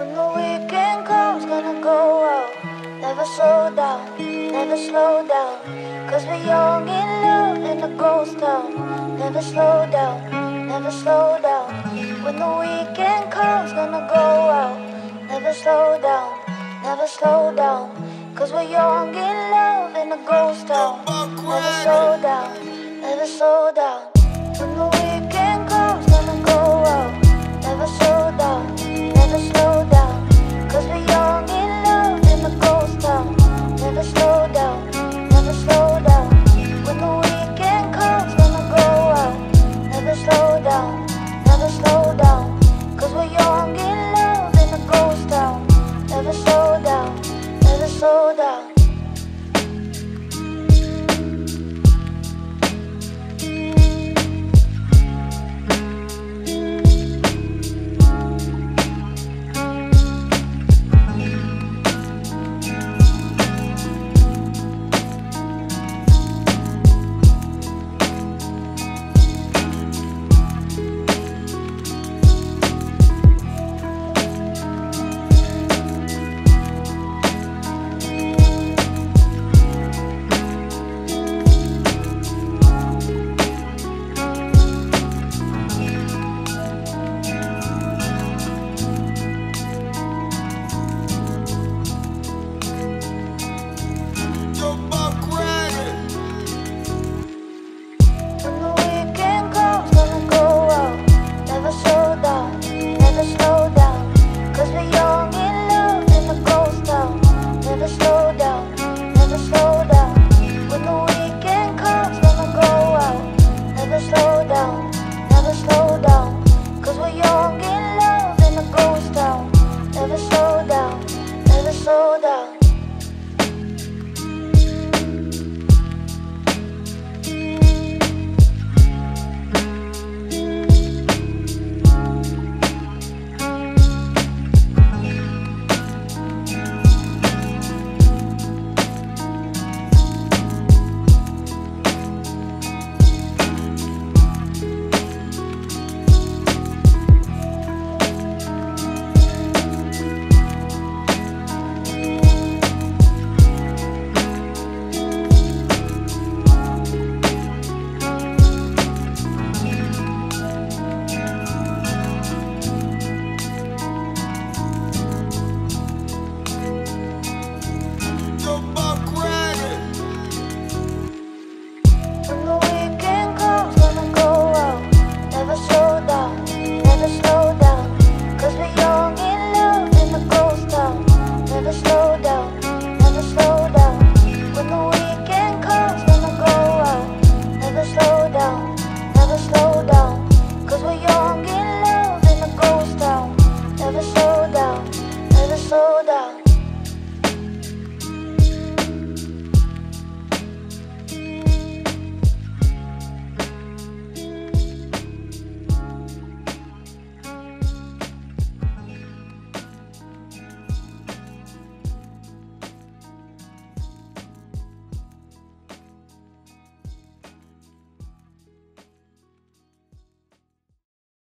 When the weekend comes, gonna go out. Never slow down, never slow down. Cause we're young in love in a ghost town. Never slow down, never slow down. When the weekend comes, gonna go out. Never slow down, never slow down. Cause we're young in love in a ghost town. Never slow down, never slow down.